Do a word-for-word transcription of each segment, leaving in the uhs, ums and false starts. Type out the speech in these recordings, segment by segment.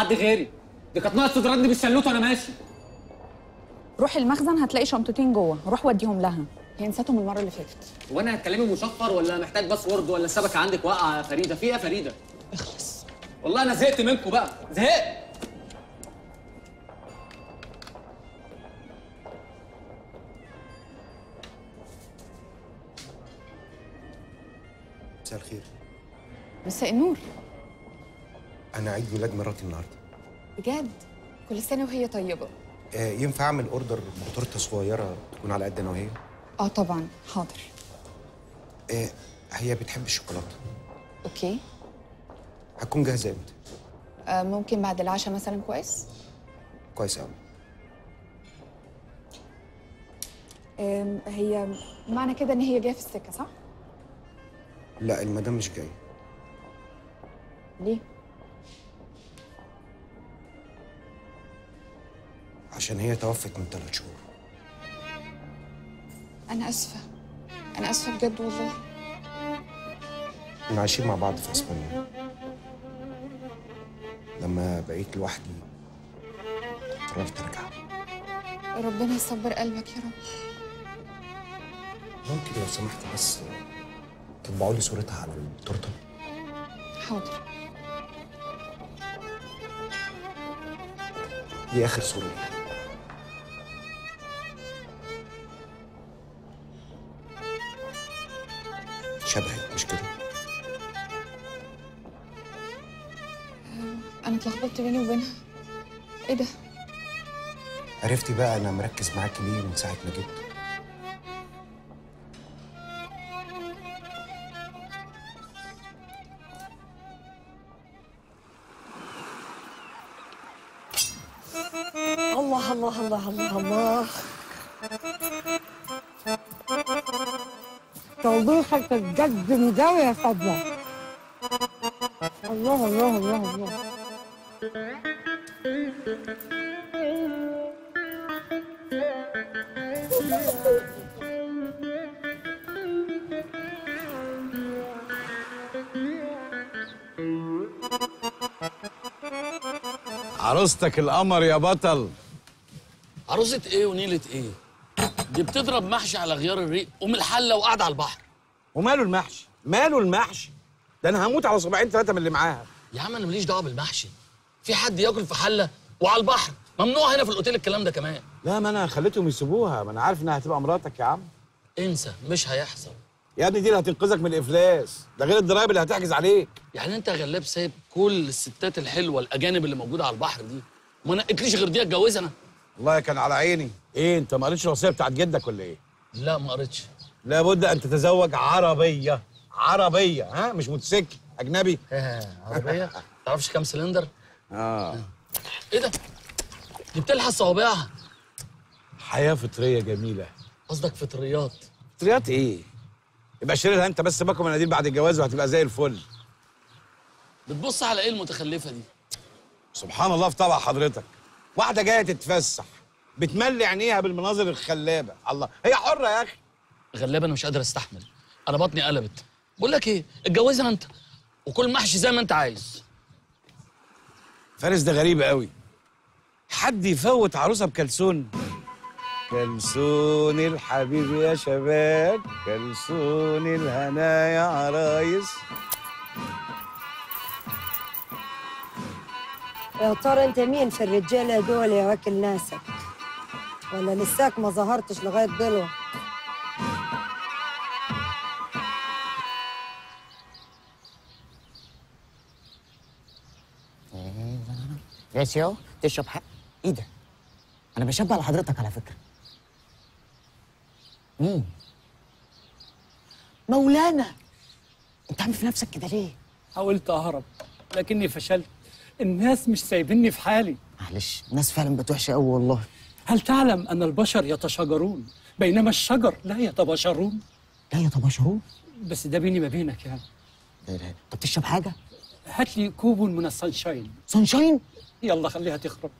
حد غيري، دي كانت ناقص تضربني بالشلوت وانا ماشي. روح المخزن هتلاقي شنطتين جوه، روح وديهم لها، هي نسيتهم المره اللي فاتت. وانا هتكلمي مشفر ولا محتاج باسورد ولا الشبكه عندك واقعه يا فريده؟ في ايه يا فريده؟ اخلص والله انا زهقت منكم بقى، زهقت. مساء الخير. مساء النور. انا عيد ميلاد مراتي النهارده. بجد؟ كل سنه وهي طيبه. آه، ينفع اعمل اوردر بتورته صغيره تكون على قد انا وهي؟ اه طبعا حاضر. آه، هي بتحب الشوكولاته. اوكي. هتكون جاهزه امتى؟ آه، ممكن بعد العشاء مثلا. كويس؟ كويس قوي. آه، هي معنى كده ان هي جايه في السكه صح؟ لا المدام مش جايه. ليه؟ عشان هي توفت من ثلاث شهور. أنا آسفة، أنا آسفة بجد والله. كنا عايشين مع بعض في إسبانيا. لما بقيت لوحدي قررت أرجع. ربنا يصبر قلبك يا رب. ممكن لو سمحت بس تطبعوا لي صورتها على التورتة؟ حاضر. دي آخر صورة ليها. شبهك مش كده؟ أنا اتلخبطت بيني وبينها. إيه ده؟ عرفتي بقى أنا مركز معاكي ليه من ساعة ما جيت؟ الله الله الله الله الله. توضيحك اتجدد قوي يا فاطمه. الله الله الله الله. عروستك القمر يا بطل. عروسة ايه ونيلة ايه؟ دي بتضرب محشي على غيار الريق ام الحله وقاعده على البحر. وماله المحشي؟ ماله المحشي؟ ده انا هموت على صباعين ثلاثه من اللي معاها. يا عم انا ماليش دعوه بالمحشي. في حد ياكل في حله وعلى البحر؟ ممنوع هنا في الاوتيل الكلام ده كمان. لا ما انا خليتهم يسيبوها، ما انا عارف انها هتبقى مراتك يا عم. انسى مش هيحصل. يا ابني دي اللي هتنقذك من الافلاس، ده غير الضرايب اللي هتحجز عليك. يعني انت يا غلاب سايب كل الستات الحلوه الاجانب اللي موجوده على البحر دي؟ ما نقتليش غير دي اتجوز انا. والله كان على عيني. ايه انت ما قريتش الوصيه بتاعت جدك ولا ايه؟ لا ما قريتش. لابد ان تتزوج عربيه. عربيه ها مش موتوسيكل اجنبي. عربيه؟ ما تعرفش كام سلندر؟ اه. ايه ده؟ دي بتلحس صوابعها. حياه فطريه جميله. قصدك فطريات؟ فطريات ايه؟ يبقى شيلها انت بس باكو مناديل بعد الجواز وهتبقى زي الفل. بتبص على ايه المتخلفه دي؟ سبحان الله في طبع حضرتك. واحدة جاية تتفسح بتملي عينيها بالمناظر الخلابة. الله هي حرة يا أخي. غلابة أنا مش قادر أستحمل، أنا بطني قلبت. بقول لك إيه، اتجوزها أنت وكل محشي زي ما أنت عايز. فارس ده غريب قوي، حد يفوت عروسة بكلسون. كلسون الحبيب يا شباب، كلسون الهنا يا عرايس. يا ترى انت مين في الرجاله دول يا واكل ناسك؟ ولا لساك ما ظهرتش لغايه دلوقتي؟ يا شيخ تشرب حق؟ ايه ده؟ انا بشبه على حضرتك على فكره. مين؟ مولانا. انت عامل في نفسك كده ليه؟ حاولت اهرب لكني فشلت. الناس مش سايبيني في حالي. معلش الناس فعلا بقت وحشه قوي والله. هل تعلم ان البشر يتشاجرون بينما الشجر لا يتباشرون؟ لا يتباشرون؟ بس ده بيني ما بينك يعني. لا لا طب تشرب حاجه؟ هات لي كوب من السانشاين. سانشاين؟ يلا خليها تخرب.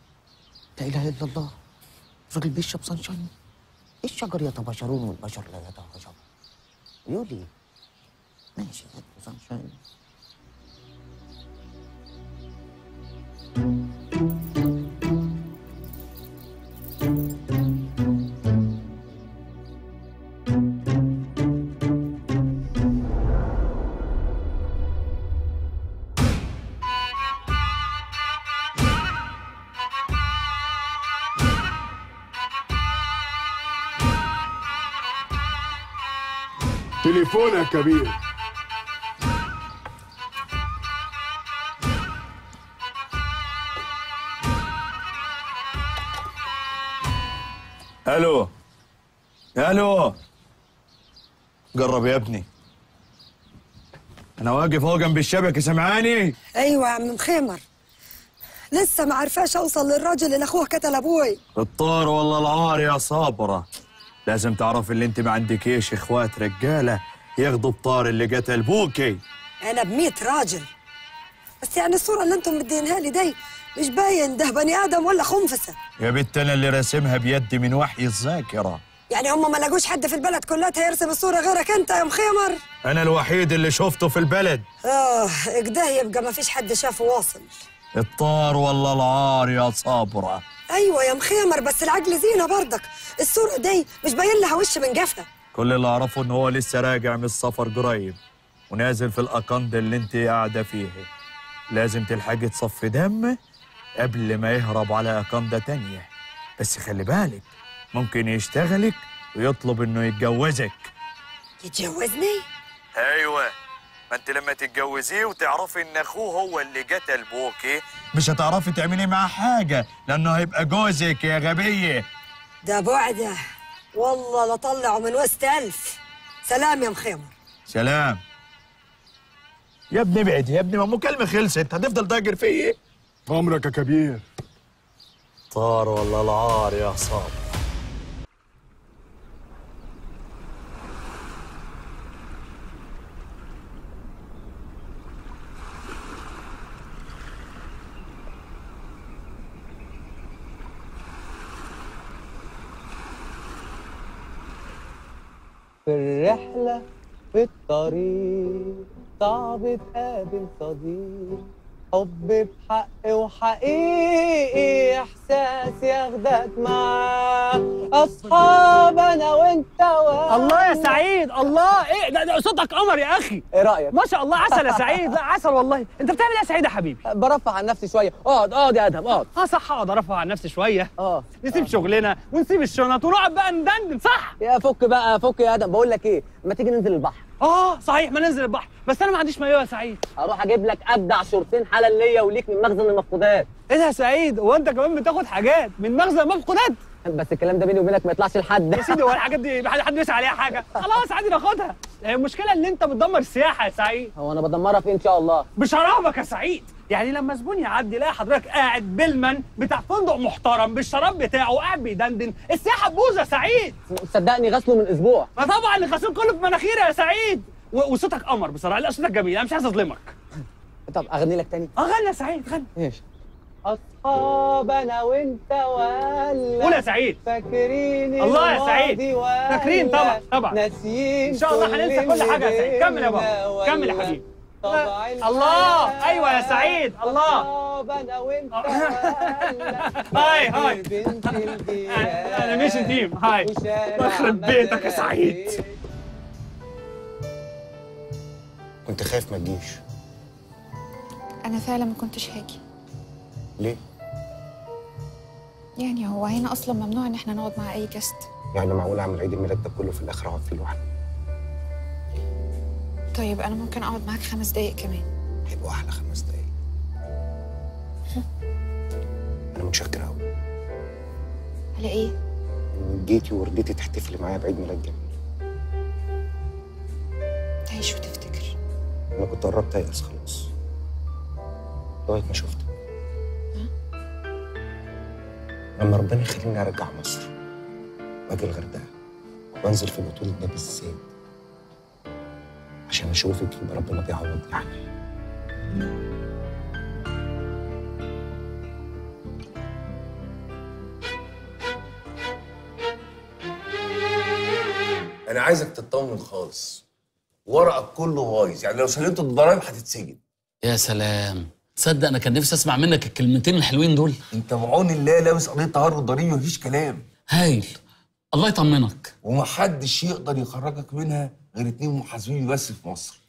لا اله الا الله، الراجل بيشرب سانشاين؟ الشجر يتباشرون والبشر لا يتباشرون. يولي ماشي هات سانشاين. Thank you. تليفون يا كبير. الو الو، قرب يا ابني، انا واقف فوق جنب الشبكه، سمعاني؟ ايوه يا عم مخيمر، لسه ما عرفاش اوصل للراجل اللي اخوه قتل ابوي. الطار والله العار يا صابره، لازم تعرف اللي انت ما عندكيش اخوات رجاله ياخدوا بطار اللي قتل بوكي. انا بميت راجل، بس يعني الصوره اللي انتم مدينها لي دي مش باين ده بني ادم ولا خنفسه. يا بنت انا اللي راسمها بيدي من وحي الذاكره. يعني هم ما لاقوش حد في البلد كلها هيرسم الصوره غيرك انت يا مخيمر؟ انا الوحيد اللي شفته في البلد. اه كده يبقى ما فيش حد شافه واصل. الطار والله العار يا صابره. ايوه يا مخيمر، بس العجل زينه برضك، الصوره دي مش باين لها وش من جفه. كل اللي اعرفه ان هو لسه راجع من السفر قريب ونازل في الاقند اللي انت قاعده فيها، لازم تلحقي تصفي دمه قبل ما يهرب على اقنده تانيه. بس خلي بالك ممكن يشتغلك ويطلب انه يتجوزك. يتجوزني؟ ايوه، ما انت لما تتجوزيه وتعرفي ان اخوه هو اللي قتل بوكي مش هتعرفي تعملي معاه حاجه لانه هيبقى جوزك يا غبيه. ده بعده والله لطلعه من وسط الف. سلام يا مخيمر. سلام يا ابني. ابعد يا ابني، ما المكالمه خلصت، هتفضل داجر فيا. امرك يا كبير. طار والله العار يا صابر. في الرحلة في الطريق صعب تقابل صديق، حب بحق وحقيقي احساس ياخدك معاه، اصحاب انا وانت و الله يا سعيد. الله، ايه ده, ده صوتك قمر يا اخي. ايه رايك؟ ما شاء الله، عسل يا سعيد. لا عسل والله. انت بتعمل ايه يا سعيد يا حبيبي؟ برفع عن نفسي شويه. اقعد اقعد يا ادهم اقعد. اه صح، اقعد ارفع عن نفسي شويه. اه نسيب شغلنا ونسيب الشنط ونقعد بقى ندندن. صح يا فك بقى، فك يا ادهم. بقول لك ايه، ما تيجي ننزل البحر؟ اه صحيح، ما ننزل البحر، بس انا ما عنديش مايوه يا سعيد. هروح اجيب لك ابدع شورتين حلال ليا وليك من مخزن المفقودات. ايه ده يا سعيد، هو انت كمان بتاخد حاجات من مخزن المفقودات؟ بس الكلام ده بيني وبينك ما يطلعش لحد. يا سيدي هو الحاجات دي حد يسعى عليها حاجه؟ خلاص عادي ناخدها. المشكله ان انت بتدمر السياحه يا سعيد. هو انا بدمرها فين ان شاء الله؟ بشرابك يا سعيد، يعني لما زبون يعدي يلاقي حضرتك قاعد بالمن بتاع فندق محترم بالشراب بتاعه قاعد بيدندن، السياحه تبوظ يا سعيد. صدقني غسله من اسبوع. ما طبعا الغسيل كله في مناخيري يا سعيد. وصوتك قمر بصراحه. لا صوتك جميل، انا مش عايز اظلمك. طب اغني لك تاني؟ اه غني يا سعيد غني. ماشي. أصحاب أنا وأنت ولا قول يا سعيد. فاكرين الله يا سعيد، فاكرين طبعا طبعا. ناسيين إن شاء الله هننسى كل حاجة يا سعيد. كمل يا بابا، كمل يا حبيبي. الله، أيوه يا سعيد. الله أصحاب أنا وأنت هاي هاي بنت الجيران. أنا مش نديم. هاي يخرب بيتك يا سعيد. كنت خايف ما تجيش. أنا فعلا ما كنتش هاجي. ليه؟ يعني هو هنا اصلا ممنوع ان احنا نقعد مع اي جست. يعني معقول اعمل عيد الميلاد ده كله في الاخر اقعد فيه لوحدي؟ طيب انا ممكن اقعد معاك خمس دقايق كمان. هيبقوا احلى خمس دقايق. انا متشكر قوي. على ايه؟ انك جيتي ورديتي تحتفلي معايا بعيد ميلاد جميل. تعيش وتفتكر. انا كنت قربت ايأس خلاص لغايه ما شفتك. لما ربنا يخليني ارجع مصر واجي الغردقه وانزل في البطوله ده بالذات عشان اشوفك، يبقى ربنا بيعوضني عني. انا عايزك تطمن خالص، ورقك كله بايظ، يعني لو سلمت الضرايب هتتسجن. يا سلام، تصدق انا كان نفسي اسمع منك الكلمتين الحلوين دول. انت بعون الله لابس قضيه تهرب ضريبي مفيش كلام. هايل، الله يطمنك. ومحدش يقدر يخرجك منها غير اتنين محاسبين بس في مصر،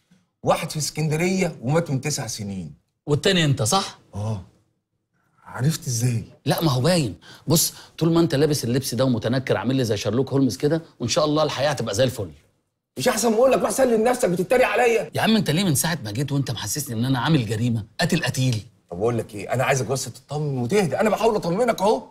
واحد في اسكندريه ومات من تسع سنين والتاني انت. صح؟ اه. عرفت ازاي؟ لا ما هو باين. بص، طول ما انت لابس اللبس ده ومتنكر عامل لي زي شارلوك هولمز كده، وان شاء الله الحياه هتبقى زي الفل. مش احسن ما اقول لك روح سلم نفسك، بتتريق عليا يا عم. انت ليه من ساعه ما جيت وانت محسسني ان انا عامل جريمه قاتل قتيل؟ طب بقول لك ايه، انا عايزك بس تطمن وتهدى، انا بحاول اطمنك اهو.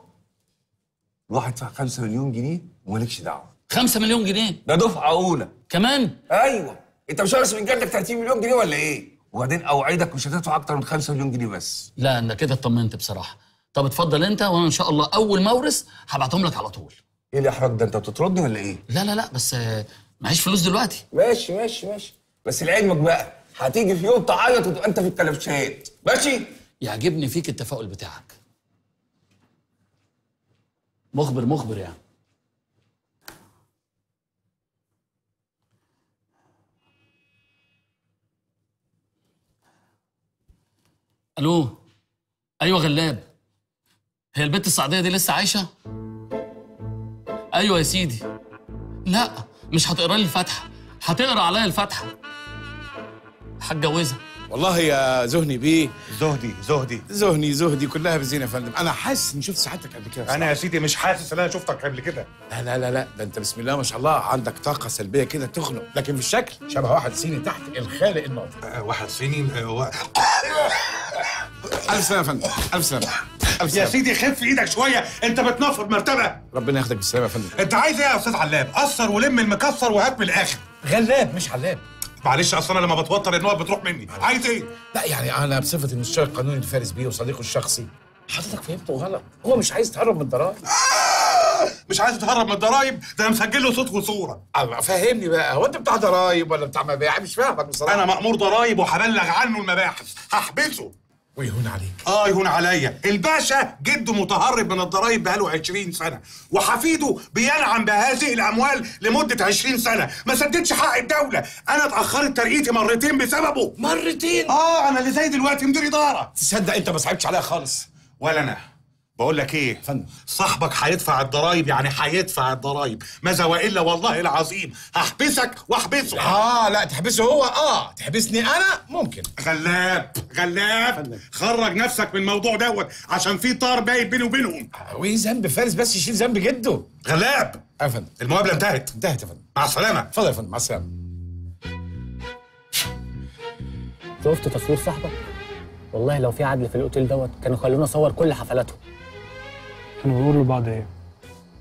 الواحد ادفع خمسة مليون جنيه ومالكش دعوه. خمسة مليون جنيه ده دفعه اولى كمان؟ ايوه. انت مش عارف من جدك ثلاثين مليون جنيه ولا ايه؟ وبعدين اوعدك مش هتدفع اكتر من خمسة مليون جنيه بس. لا انا كده اطمنت بصراحه. طب اتفضل انت، وانا ان شاء الله اول ما اورث هبعتهم لك على طول. ايه الاحراج ده، انت بتطردني ولا ايه؟ لا لا لا بس معيش فلوس دلوقتي. ماشي ماشي ماشي، بس لعلمك بقى هتيجي في يوم تعيط وتبقى انت في الكلبشات. ماشي؟ يعجبني فيك التفاؤل بتاعك. مخبر مخبر يعني. الو. ايوه غلاب، هي البت السعوديه دي لسه عايشه؟ ايوه يا سيدي. لا مش هتقرا لي الفاتحه، هتقرا عليا الفاتحه. هتجوزها والله يا زهني بيه. زهدي زهدي زهني زهدي كلها بزينه يا فندم. انا حاسس اني شفت سعادتك قبل كده. انا يا سيدي مش حاسس ان انا شفتك قبل كده. لا لا لا لا، ده انت بسم الله ما شاء الله عندك طاقه سلبيه كده تخنق، لكن في الشكل شبه واحد صيني تحت الخالق الناطق. أه واحد صيني. أه و... الف سلامه يا فندم. الف سلامه. يا سيدي خف ايدك شويه، انت بتنفض مرتبه. ربنا ياخدك بالسلامه يا فندم. انت عايز ايه يا استاذ علاب؟ قصر ولم المكسر وهات من الاخر. غلاب مش علاب. معلش اصل انا لما بتوتر النقط بتروح مني. عايز ايه؟ لا يعني انا بصفتي المستشار القانوني لفارس بيه وصديقه الشخصي. حضرتك فهمته غلط، هو مش عايز يتهرب من الضرايب. مش عايز يتهرب من الضرايب، ده انا مسجل له صوت وصوره. الله فهمني بقى، هو انت بتاع ضرايب ولا بتاع مباحث؟ مش فاهمك بصراحه. انا مأمور ضرايب وهبلغ عنه المباحث، هحبسه. ويهون عليك. اه يهون عليا. الباشا جده متهرب من الضرايب بقاله عشرين سنه، وحفيده بينعم بهذه الاموال لمده عشرين سنه. ما سددش حق الدوله. انا اتاخرت ترقيتي مرتين بسببه. مرتين؟ اه انا اللي زي دلوقتي مدير اداره. تصدق انت ما صعبتش عليا خالص. ولا انا. بقول لك ايه يا فندم، صاحبك هيدفع الضرايب. يعني هيدفع الضرايب ماذا والا؟ والله العظيم هحبسك واحبسه. اه لا تحبسه هو. اه تحبسني انا ممكن. غلاب غلاب خرج نفسك من الموضوع دوت، عشان في طار باين بيني وبينهم. وايه ذنب فارس بس يشيل ذنب جده؟ غلاب يا فندم. المقابله انتهت. انتهت يا فندم. مع السلامه. اتفضل يا فندم. مع السلامه. شفت تصوير صاحبك؟ والله لو في عدل في الاوتيل دوت كانوا خلونا نصور كل حفلاتهم. كانوا بيقولوا لبعض ايه؟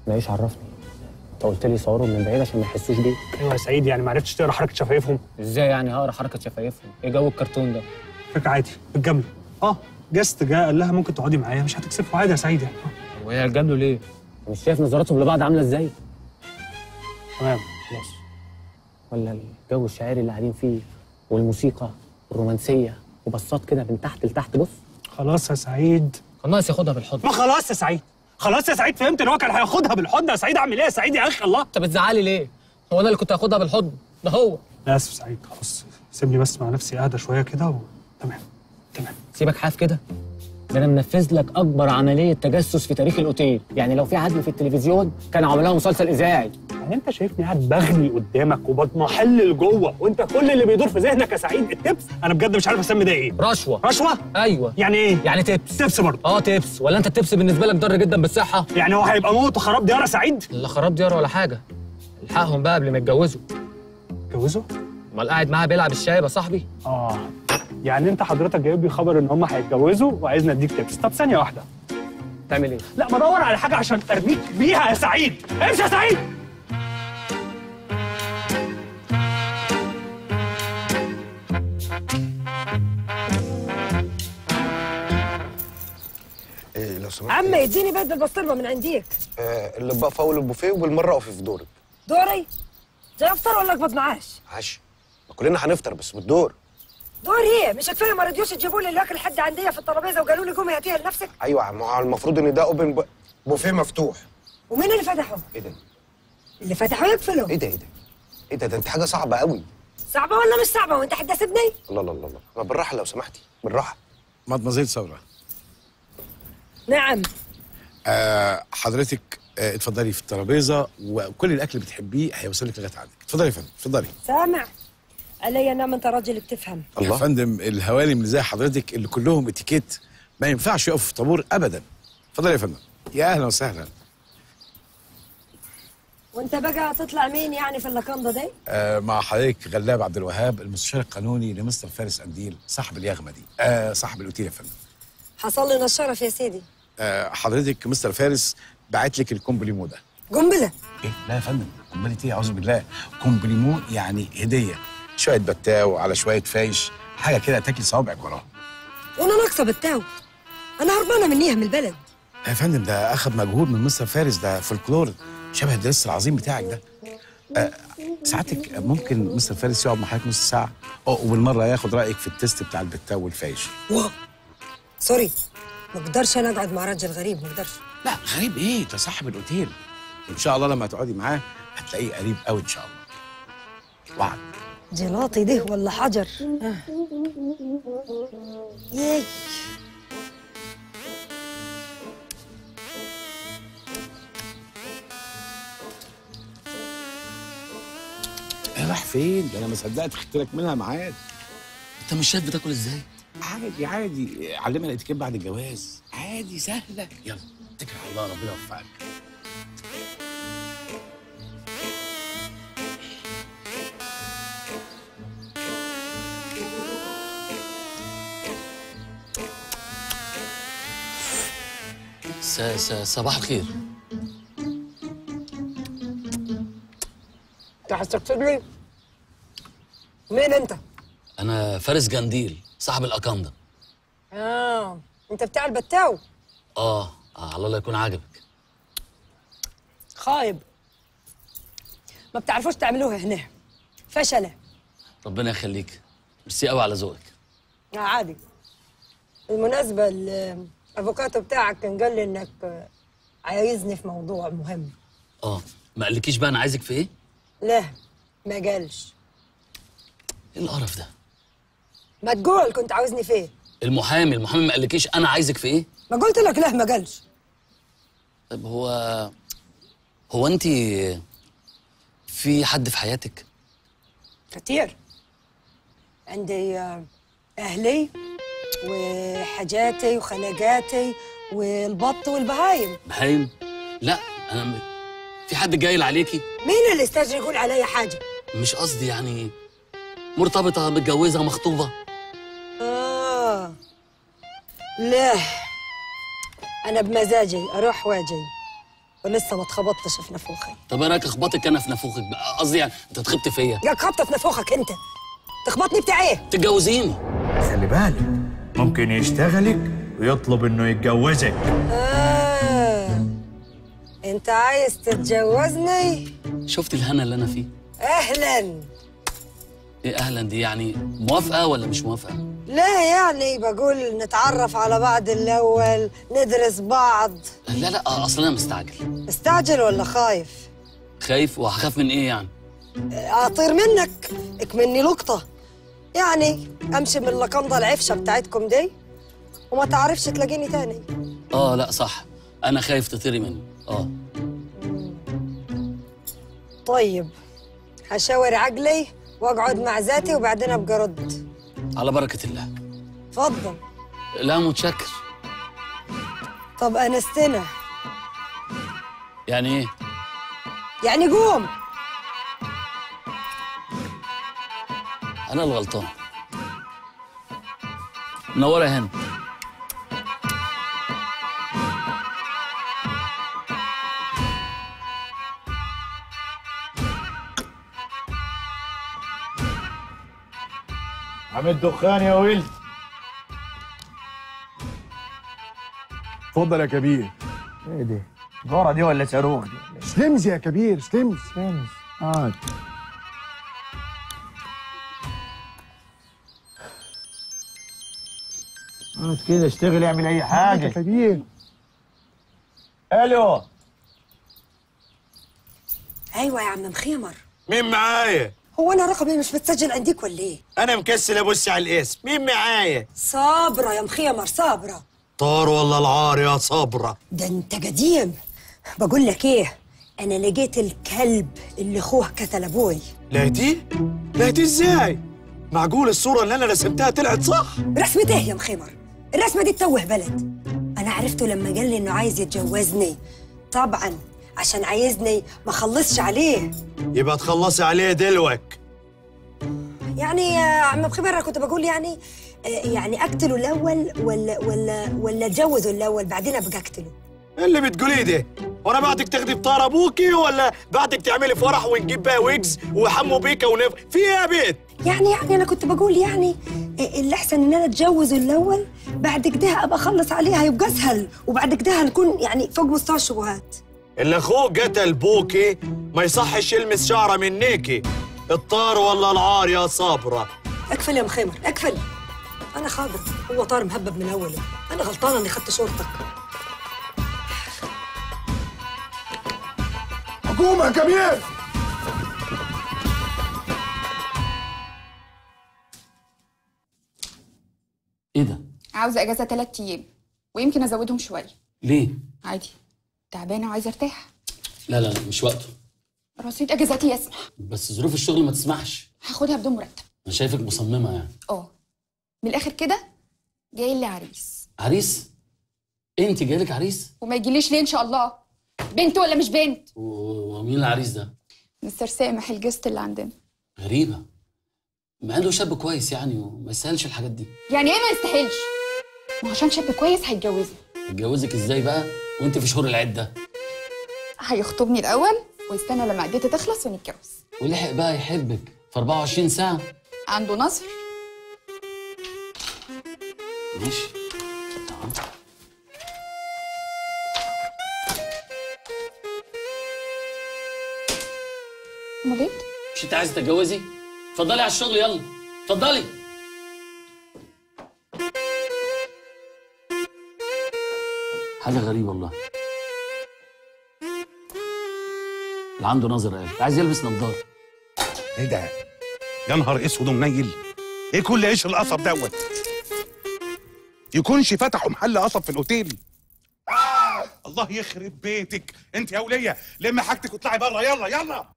مايش عرفني. انت قلت لي صورهم من بعيد عشان ما يحسوش بيك. ايوه يا سعيد، يعني ما عرفتش تقرا حركه شفايفهم؟ ازاي يعني هقرا حركه شفايفهم؟ ايه جو الكرتون ده؟ فكره عادي الجمله. اه جست جه قال لها ممكن تقعدي معايا، مش هتكسفه عادي يا سعيد يعني. هو هي الجمله ليه؟ مش شايف نظراتهم لبعض عامله ازاي؟ تمام خلاص. ولا الجو الشاعري اللي قاعدين فيه والموسيقى الرومانسيه وبصات كده من تحت لتحت. بص خلاص يا سعيد. كان ناقص ياخدها بالحضن. ما خلاص يا سعيد، خلاص يا سعيد فهمت ان هو كان هياخدها بالحضن. يا سعيد اعمل ايه يا سعيد يا اخي؟ الله انت بتزعلي ليه؟ هو انا اللي كنت هاخدها بالحضن ده هو. لا اسف سعيد خلاص، سيبني بس مع نفسي قاعده شويه كده و... تمام تمام. سيبك حاف كده؟ ده انا منفذ لك اكبر عمليه تجسس في تاريخ الاوتيل، يعني لو في عدل في التلفزيون كان عملها مسلسل اذاعي. يعني انت شايفني قاعد بغلي قدامك وبتمحل لجوه، وانت كل اللي بيدور في ذهنك يا سعيد التبس. انا بجد مش عارف اسمي ده ايه. رشوه. رشوه؟ ايوه. يعني ايه؟ يعني تبس. تبس برضه؟ اه تبس. ولا انت التبس بالنسبه لك ضار جدا بالصحه؟ يعني هو هيبقى موت وخراب ديار يا سعيد؟ لا خراب ديار ولا حاجه. الحقهم بقى قبل ما يتجوزوا. يتجوزوا؟ امال قاعد معاها بيلعب الشايب يا صاحبي؟ اه يعني انت حضرتك جايب لي خبر ان هم هيتجوزوا وعايزنا اديك تبس. طب ثانيه واحده، تعمل ايه؟ لا بدور على حاجه عشان ارميك بيها يا سعيد. امشي يا سعيد. ايه لو سمحت عم اديني بس البسطرمه من عنديك. آه اللي بقى فوق البوفيه، وبالمره اقفي في دورك. دوري؟ ده افطر ولا اقبض معاش؟ عشا كلنا هنفطر بس بالدور. دور ايه؟ مش كفايه ما رضيوش يجيبوا لي الاكل لحد عندي في الترابيزه وقالوا لي قومي هاتيها لنفسك؟ ايوه ما هو المفروض ان ده اوبن ب... بوفيه مفتوح. ومين اللي فتحه؟ ايه ده؟ اللي فتحه يقفله. ايه ده ايه ده؟ ايه ده ده انت حاجه صعبه قوي. صعبه ولا مش صعبه؟ وانت هتداسبني؟ الله الله الله الله، بالراحه لو سمحتي بالراحه. مدمزيل ثوره. نعم. آه حضرتك آه اتفضلي في الترابيزه، وكل الاكل اللي بتحبيه هيوصل لك لغايه عندك. اتفضلي يا فندم اتفضلي. سامع؟ عليا نعم انت راجل بتفهم. الله يا فندم، الهوالم اللي زي حضرتك اللي كلهم اتيكيت ما ينفعش يقفوا في طابور ابدا. اتفضل يا فندم. يا اهلا وسهلا. وانت بقى هتطلع مين يعني في اللقمه دي؟ آه مع حضرتك غلاب عبد الوهاب المستشار القانوني لمستر فارس قنديل صاحب اليغمه دي، آه صاحب الاوتيل يا فندم. حصل لنا الشرف يا سيدي. آه حضرتك مستر فارس بعت لك الكومبليمو ده. قنبله؟ ايه؟ لا يا فندم، قنبله ايه؟ اعوذ بالله، كومبليمو يعني هديه، شويه بتاو على شويه فايش، حاجه كده تاكل صوابعك وراها. وانا ناقصه بتاو؟ انا هربانه منيها من البلد. يا فندم ده اخذ مجهود من مستر فارس، ده فولكلور شبه الدرس العظيم بتاعك ده. أه ساعتك ممكن مستر فارس يقعد مع حضرتك نص ساعه، اه وبالمره ياخد رايك في التست بتاع البتاو والفايش. واو سوري، ما اقدرش انا اقعد مع راجل غريب، ما اقدرش. لا غريب ايه؟ ده صاحب الاوتيل، ان شاء الله لما تقعدي معاه هتلاقيه قريب قوي ان شاء الله. وعد. جلاطي ده ولا حجر؟ ياي راح فين؟ ده انا ما صدقت خدت لك منها ميعاد. انت مش شايف بتاكل ازاي؟ عادي عادي، علمنا الاتيكيت بعد الجواز، عادي سهله. يلا اتكل على الله، ربنا يوفقك. صباح الخير. انت هتستقصد لي؟ مين انت؟ انا فارس قنديل صاحب الاكاندا. اه انت بتاع البتاو؟ اه على الله يكون عاجبك. خايب، ما بتعرفوش تعملوها هنا، فشله. ربنا يخليك، ميرسي قوي على ذوقك. لا عادي. بالمناسبه الافوكاتو بتاعك كان قال لي انك عايزني في موضوع مهم. اه ما قالكيش بقى انا عايزك في ايه؟ لا ما قالش. ايه القرف ده؟ ما تقول كنت عاوزني في ايه؟ المحامي، المحامي ما قالكيش انا عايزك في ايه؟ ما قلت لك لا ما قالش. طب هو هو انت في حد في حياتك؟ كتير. عندي اهلي وحاجاتي وخلاجاتي والبط والبهايم. بهايم؟ لا انا في حد جايل عليكي؟ مين اللي استاجر يقول عليا حاجه؟ مش قصدي يعني مرتبطة، متجوزة، مخطوبة. آه لا أنا بمزاجي أروح واجي ولسه ما اتخبطتش في نافوخي. طب أنا أخبطك أنا في نافوخك، قصدي يعني أنت اتخبطت فيا. ياك خبطة في نافوخك أنت، تخبطني بتاع إيه؟ تتجوزيني. خلي بالك ممكن يشتغلك ويطلب إنه يتجوزك. آه أنت عايز تتجوزني؟ شفت الهنا اللي أنا فيه؟ أهلاً. ايه اهلا دي يعني موافقه ولا مش موافقه؟ لا يعني بقول نتعرف على بعض الاول، ندرس بعض. لا لا اصل انا مستعجل. مستعجل ولا خايف؟ خايف. وهخاف من ايه يعني؟ اطير منك، اكمني لقطه يعني، امشي من اللقمضه العفشه بتاعتكم دي وما تعرفش تلاقيني تاني. اه لا صح، انا خايف تطيري مني. اه طيب هشاور عقلي واقعد مع ذاتي وبعدين ابقى ارد. على بركه الله. اتفضل. لا متشكر. طب انستنا. يعني ايه؟ يعني قوم. انا الغلطان. منوره يا هند. عامل دخان يا ويلد. اتفضل يا كبير. ايه دي؟ غارة دي ولا صاروخ دي؟ سلمز يا كبير، سلمز سلمز. اه اقعد كده اشتغل، اعمل اي حاجة يا كبير. الو. ايوه يا عم مخيمر. مين معايا؟ هو انا رقمي مش متسجل عنديك ولا ايه؟ انا مكسل ابص على الاسم. مين معايا؟ صابره يا مخيمر، صابره. طار والله العار يا صابره. ده انت قديم. بقول لك ايه، انا لقيت الكلب اللي اخوه كتل ابوي. لقيتيه؟ لقيتيه ازاي؟ معقول الصوره اللي انا رسمتها طلعت صح؟ رسمت ايه يا مخيمر؟ الرسمه دي تتوه بلد. انا عرفته لما قال لي انه عايز يتجوزني. طبعا عشان عايزني ما اخلصش عليه. يبقى تخلصي عليه دلوك. يعني يا عم بخبره كنت بقول يعني يعني اقتله الاول ولا ولا ولا اتجوزه الاول بعدين ابقى اقتله. ايه اللي بتقوليه ده؟ وانا بعدك تاخدي فطار ابوكي ولا بعدك تعملي فرح ونجيب بقى ويجز وحمو بيكا ونف في ايه يا بيت؟ يعني يعني انا كنت بقول يعني اللي احسن ان انا اتجوزه الاول بعد كده ابقى اخلص عليها يبقى اسهل وبعد كده هنكون يعني فوق مستوى الشبهات. اللي اخوه قتل بوكي ما يصحش يلمس شعره منيكي. الطار ولا العار يا صابره؟ اقفل يا مخمر اقفل. انا خاضر هو طار مهبب من اوله، انا غلطانه اني خدت شورتك. قوم يا كبير. ايه ده؟ عاوزه اجازه ثلاث ايام ويمكن ازودهم شويه. ليه؟ عادي تعبانه وعايزه ارتاح. لا لا لا مش وقته. رصيد اجازتي يسمح. بس ظروف الشغل ما تسمحش. هاخدها بدون مرتب. انا شايفك مصممه يعني. اه من الاخر كده جاي لي عريس. عريس؟ انت جايلك عريس؟ وما يجيليش ليه ان شاء الله؟ بنت ولا مش بنت؟ ومين العريس ده؟ مستر سامح الجست اللي عندنا. غريبة. مع انه شاب كويس يعني وما يستاهلش الحاجات دي. يعني ايه ما يستاهلش؟ ما هو عشان شاب كويس هيتجوزني. هيتجوزك ازاي بقى وانت في شهور العدة؟ هيخطبني الأول ويستنى لما عدتي تخلص ونتجوز. ولحق بقى يحبك في أربعة وعشرين ساعة. عنده نظر. ماشي. مولد؟ مش انت عايزه تتجوزي؟ اتفضلي على الشغل يلا، اتفضلي. حاجة غريبة والله. اللي عنده نظر قال، عايز يلبس نظارة. ايه ده؟ يا نهار اسود ومنيل. ايه كل عيش القصب دوت؟ يكونش فتحوا محل قصب في الأوتيل. الله يخرب بيتك، انت يا ولية، لمي حاجتك واطلعي بره يلا يلا.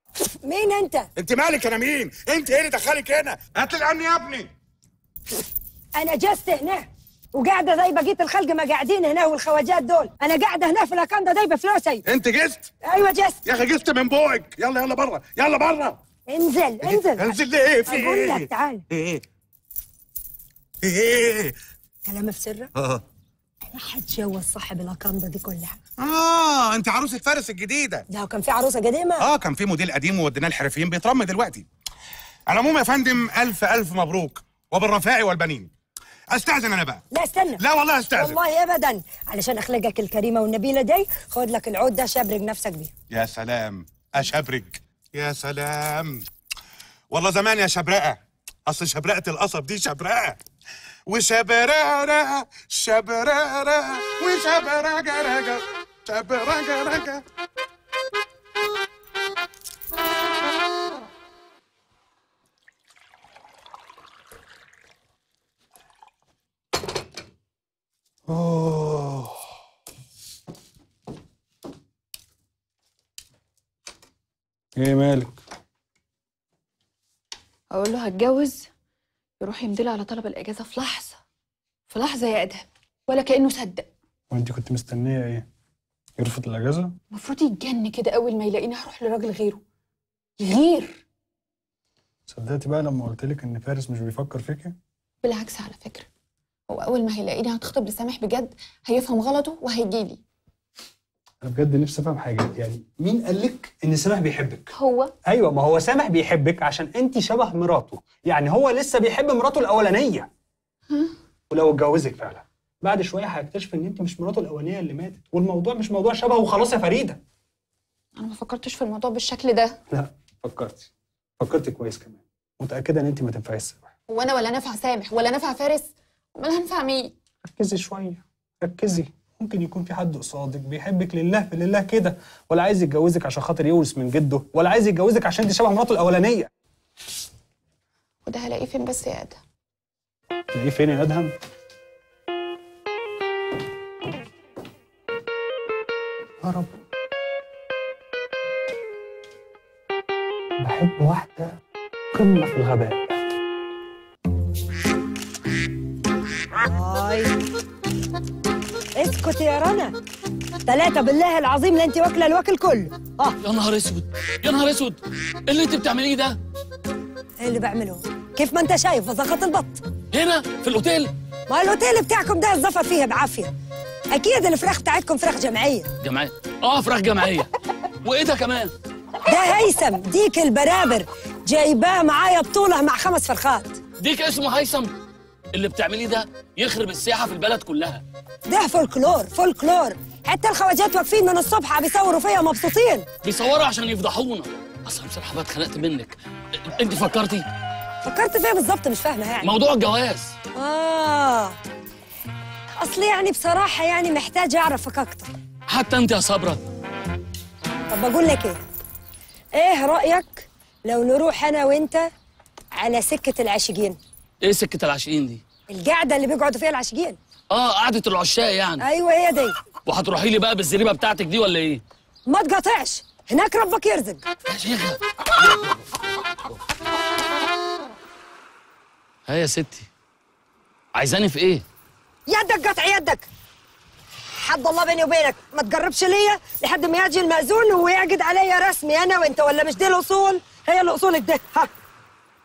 مين انت؟ انت مالك انا مين؟ انت ايه اللي دخلك هنا؟ هاتلي عني يا ابني. انا جست هنا وقاعده زي بقيه الخلق ما قاعدين هنا والخواجات دول، انا قاعده هنا في الاكنده دايبه فلوسي. انت جست؟ ايوه جست. يا اخي جست من بوقك، يلا يلا بره، يلا بره. انزل انزل. انزل ليه؟ في ايه؟ اقول لك تعال. ايه؟ ايه؟ كلامي في سرك؟ اه. انا هتجوز صاحب الاكنده دي كلها. اه انت عروسه فارس الجديده. ده كان في عروسه قديمه؟ اه كان في موديل قديم ووديناه الحرفيين بيترمى دلوقتي. على العموم يا فندم الف الف مبروك وبالرفاء والبنين. استاذن انا بقى. لا استنى. لا والله استاذن. والله ابدا علشان اخلاقك الكريمه والنبيله دي خد لك العود ده شبرك نفسك بيه. يا سلام اشبرك يا سلام. والله زمان يا شبرقه اصل شبرقه القصب دي شبرقه. وشبرارة شبرارة وشبرجرجة شبرجرجة. أوه إيه مالك؟ أقول له هتجوز؟ يروح يمضي على طلب الاجازه في لحظه في لحظه يا ادهم ولا كانه صدق. وانت كنت مستنيه ايه؟ يرفض الاجازه؟ المفروض يتجن كده اول ما يلاقيني هروح لراجل غيره يغير. صدقتي بقى لما قلت لك ان فارس مش بيفكر فيكي؟ بالعكس على فكره هو اول ما هيلاقيني هتخطب لسامح بجد هيفهم غلطه وهيجي لي. انا بجد نفسي افهم حاجه، يعني مين قال لك ان سامح بيحبك؟ هو ايوه ما هو سامح بيحبك عشان انت شبه مراته، يعني هو لسه بيحب مراته الاولانيه. ها؟ ولو اتجوزك فعلا بعد شويه هيكتشف ان انت مش مراته الاولانيه اللي ماتت، والموضوع مش موضوع شبه وخلاص يا فريده. انا ما فكرتش في الموضوع بالشكل ده. لا فكرتي، فكرتي كويس كمان، متاكده ان انت ما تنفعيش سامح. هو انا ولا نافع سامح ولا نافع فارس؟ امال هنفع مين؟ ركزي شويه، ركزي. ممكن يكون في حد قصادك بيحبك لله في لله كده، ولا عايز يتجوزك عشان خاطر يورث من جده، ولا عايز يتجوزك عشان انت شبه مراته الاولانيه. وده هلاقيه فين بس يا ادهم؟ تلاقيه فين يا ادهم؟ يا رب بحب واحده قمه في الغباء. اسكتي يا رنا. ثلاثة بالله العظيم، لا انت واكله الواكل كله. اه يا نهار اسود، يا نهار اسود، ايه اللي انت بتعمليه ده؟ ايه اللي بعمله؟ كيف ما انت شايف وزغط البط هنا في الاوتيل. ما الاوتيل بتاعكم ده الزفر فيها بعافيه. اكيد الفراخ بتاعتكم فراخ جمعيه. جمعيه؟ اه فراخ جمعيه. وايه ده كمان؟ ده هيثم ديك البرابر جايباه معايا بطوله مع خمس فرخات. ديك اسمه هيثم؟ اللي بتعمليه ده يخرب السياحه في البلد كلها. ده فولكلور فولكلور، حتى الخواجات واقفين من الصبح بيصوروا فيا مبسوطين. بيصوروا عشان يفضحونا. اصلا بصراحه بقى اتخنقت منك. انت فكرتي؟ فكرت فيها بالظبط؟ مش فاهمه يعني. موضوع الجواز. اه اصل يعني بصراحه يعني محتاجه اعرفك اكتر. حتى انت يا صبرا. طب بقول لك ايه؟ ايه رايك لو نروح انا وانت على سكه العاشقين؟ ايه سكه العاشقين دي؟ القعده اللي بيقعدوا فيها العاشقين. اه قعده العشاق يعني. ايوه هي دي. وهتروحي لي بقى بالزريبه بتاعتك دي ولا ايه؟ ما تقاطعش، هناك ربك يرزق يا شيخه. ها يا ستي، عايزاني في ايه؟ يدك قطع يدك، حد الله بيني وبينك ما تجربش ليا لحد ما يجي المأذون ويعقد عليا رسمي انا وانت، ولا مش دي الاصول؟ هي الاصول كده. ها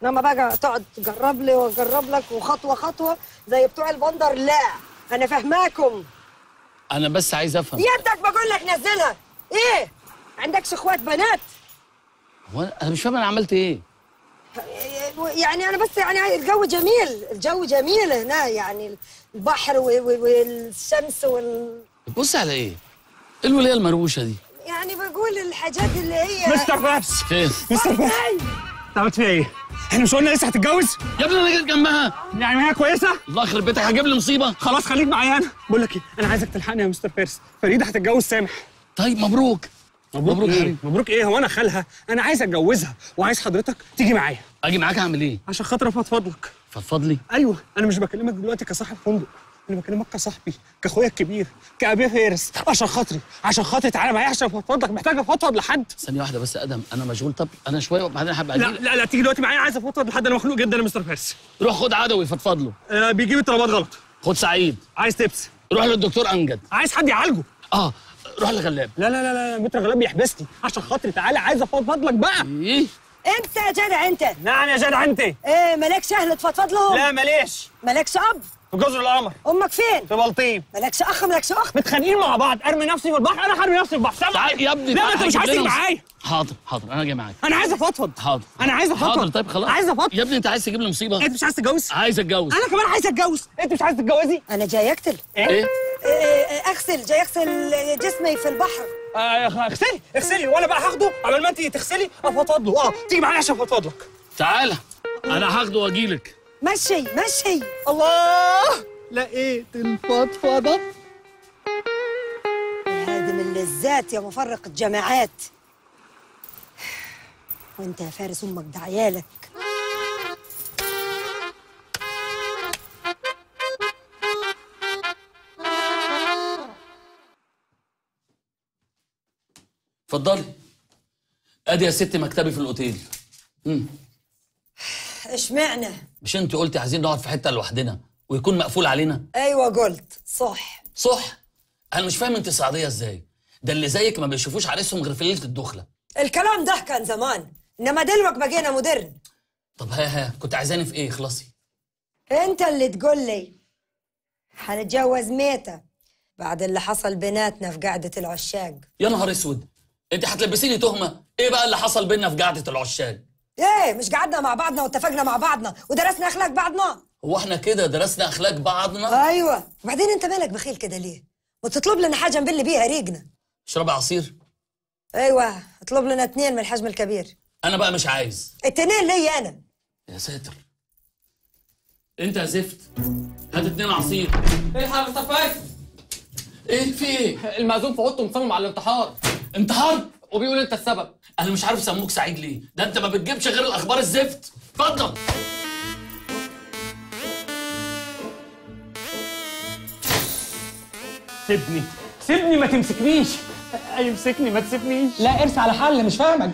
لما بقى تقعد تجرب لي واجرب لك وخطوه خطوه زي بتوع البندر. لا انا فاهماكم، انا بس عايز افهم. يدك بقول لك نزلها. ايه عندكش اخوات بنات؟ هو انا مش فاهم انا عملت ايه يعني. انا بس يعني الجو جميل، الجو جميل هنا يعني، البحر والشمس وال بص على ايه؟ ايه الوليه المروشه دي؟ يعني بقول الحاجات اللي هي مستر بابس. مستر بابس انت عملت فيها ايه؟ احنا مش قلنا لسه هتتجوز؟ يا ابني انا جيت جنبها يعني. هي كويسه؟ الله يخرب بيتك، هجيب لي مصيبه. خلاص خليك معايا انا. بقول لك ايه، انا عايزك تلحقني يا مستر بيرس، فريده هتتجوز سامح. طيب مبروك. مبروك, مبروك ايه؟ مبروك ايه؟ هو انا خالها؟ انا عايز اتجوزها وعايز حضرتك تيجي معايا. اجي معاك اعمل ايه؟ عشان خاطر افضفض لك. فضفض لي؟ ايوه، انا مش بكلمك دلوقتي كصاحب فندق، انا بكلمك كصاحبي، كاخويا الكبير، كابي فارس. عشان خاطري، عشان خاطري تعالى معايا عشان افضفض لك. محتاج افضفض لحد. ثانيه واحده بس يا ادم، انا مشغول. طب انا شويه وبعدين هبقى اجي. لا لا لا تيجي دلوقتي معايا، عايز افضفض لحد. انا مخنوق جدا يا مستر فارس. روح خد عدوي فضفض له. آه بيجيب الطلبات غلط. خد سعيد. عايز تبس؟ روح للدكتور امجد. عايز حد يعالجه؟ اه روح لغلاب. لا لا لا لا متر غلاب بيحبسني. عشان خاطري تعالى، عايز افضفض لك بقى. ايه؟ انت يا جدع انت. نعم يا جدع انت. ايه مالكش اهل تفضفض لهم؟ لا ماليش. مالكش اب؟ في جزر القمر. امك فين؟ في بلطيم. مالكش اخ مالكش اخت؟ متخانقين مع بعض. ارمي نفسي في البحر، انا هرمي نفسي في البحر. سامع يا ابني؟ لا انت مش عايز تيجي معايا. حاضر حاضر انا جاي معاك. انا عايز افضفض. حاضر انا عايز افضفض. حاضر طيب خلاص. عايز افضفض يا ابني. انت عايز تجيب لي مصيبه؟ انت مش عايز تتجوز؟ عايز اتجوز. انا كمان عايز اتجوز. انت مش عايز تتجوزي؟ انا جاي اقتل. ايه؟ اغسل. جاي اغسل جسمي في البحر. اغسلي اغسلي وانا بقى هاخده قبل ما انت تغسلي افضفض له. اه تيجي معايا عشان افضفض لك. تعالى انا هاخده واجي لك. مشي مشي. الله لقيت الفضفضه. هادم اللذات يا مفرق الجماعات. وانت يا فارس امك ده عيالك. اتفضلي. ادي يا ستي مكتبي في الاوتيل. امم اشمعنى؟ مش انت قلتي عايزين نقعد في حته لوحدنا ويكون مقفول علينا؟ ايوه قلت. صح صح. انا مش فاهم انت سعديه ازاي؟ ده اللي زيك ما بيشوفوش عريسهم غير في ليله الدخله. الكلام ده كان زمان، انما دلوقتي بقينا مودرن. طب ها ها كنت عايزاني في ايه؟ خلاصي انت اللي تقول لي هنتجوز ميته بعد اللي حصل بيناتنا في قعده العشاق. يا نهار اسود، انت هتلبسيني تهمه؟ ايه بقى اللي حصل بينا في قعده العشاق؟ ايه مش قعدنا مع بعضنا واتفقنا مع بعضنا ودرسنا اخلاق بعضنا؟ هو احنا كده درسنا اخلاق بعضنا؟ ايوه. وبعدين انت مالك بخيل كده ليه؟ ما تطلب لنا حاجه نبل بيها ريجنا. اشربي عصير. ايوه اطلب لنا اتنين من الحجم الكبير. انا بقى مش عايز اتنين. ليا انا يا ساتر. انت يا زفت، هات اتنين عصير. الحق يا مستر فايز. ايه في ايه؟ المأذون في اوضته مصمم على الانتحار. انتحار؟ وبيقول انت السبب. انا مش عارف سموك سعيد ليه، ده انت ما بتجيبش غير الاخبار الزفت. اتفضل. سيبني سيبني ما تمسكنيش. يمسكني ما تسيبنيش. لا ارس على حل، مش فاهمك.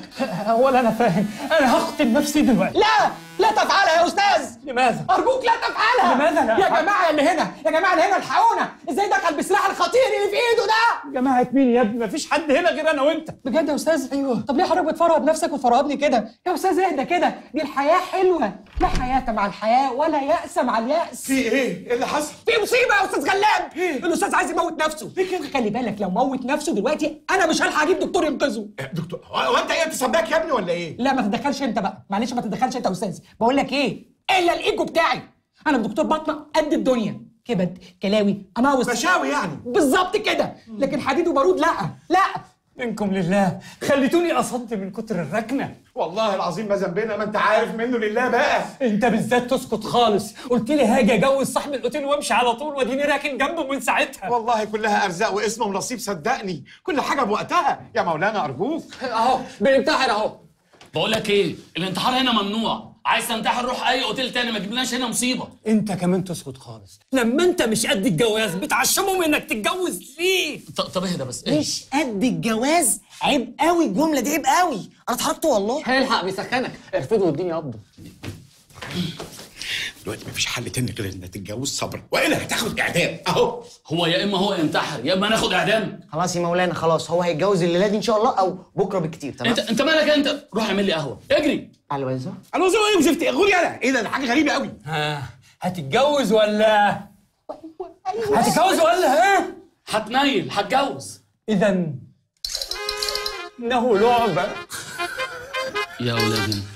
ولا انا فاهم، انا هخطب نفسي دلوقتي. لا لا تفعلها يا استاذ. لماذا؟ ارجوك لا تفعلها. لماذا؟ لا يا حق. جماعه اللي هنا، يا جماعه اللي هنا الحقونا، ازاي دخل بالسلاح الخطير اللي في ايده ده؟ جماعه مين يا ابني؟ مفيش حد هنا غير انا وانت. بجد يا استاذ؟ ايوه. طب ليه حضرتك بتفرهد نفسك وتفرهدني كده؟ يا استاذ اهدى كده، دي الحياه حلوه، لا حياه مع الحياه ولا يأس مع اليأس. في ايه؟ ايه اللي حصل؟ في مصيبه يا استاذ غلاب. ايه؟ الاستاذ عايز يموت نفسه. ليه كده؟ خلي بالك لو موت نفسه دلوقتي انا مش هلحق اجيب دكتور ينقذه. دكتور؟ هو انت ايه بتسباك يا ابني ولا ايه؟ لا ما تتدخلش انت بقى، معلش ما تتدخلش انت يا استاذ. بقول لك ايه؟ الا الايجو بتاعي، انا دكتور بطنه قد الدنيا، كبد كلاوي اناوس مشاوي يعني بالظبط كده، لكن حديد وبارود لا لا. منكم لله، خليتوني اصد من كتر الركنه. والله العظيم ما ذنبنا، ما انت عارف منه لله بقى. انت بالذات تسكت خالص، قلت لي هاجي اجوز صاحب الاوتيل وامشي على طول، واديني راكن جنبه من ساعتها. والله كلها ارزاق واسمه ونصيب، صدقني كل حاجه بوقتها يا مولانا ارجوك. اهو بننتحر اهو. بقول لك ايه، الانتحار هنا ممنوع، عايز تنتحر روح اي اوتيل تاني، ما تجيبلناش هنا مصيبه. انت كمان تسكت خالص، لما انت مش قد الجواز بتعشمهم انك تتجوز ليه؟ طب اهدى بس. إيه؟ مش قد الجواز؟ عيب قوي الجمله دي، عيب قوي. انا اتحركت والله. هيلحق بيسخنك، ارفضه والدنيا قبضه. دلوقتي مفيش حل تاني غير انك تتجوز صبرا، والا هتاخد اعدام اهو. هو يا اما هو ينتحر يا اما ناخد اعدام. خلاص يا مولانا خلاص، هو هيتجوز الليله دي ان شاء الله او بكره بالكتير. تمام. انت انت مالك انت؟ روح اعمل لي قهوه، اجري. الوزو الوزو ايه وزفت غوري انا؟ ايه ده؟ ده حاجه غريبه قوي. ها هتتجوز ولا ايوه هتتجوز ولا ها؟ هتنيل هتجوز. اذا انه لعبه. يا ولادنا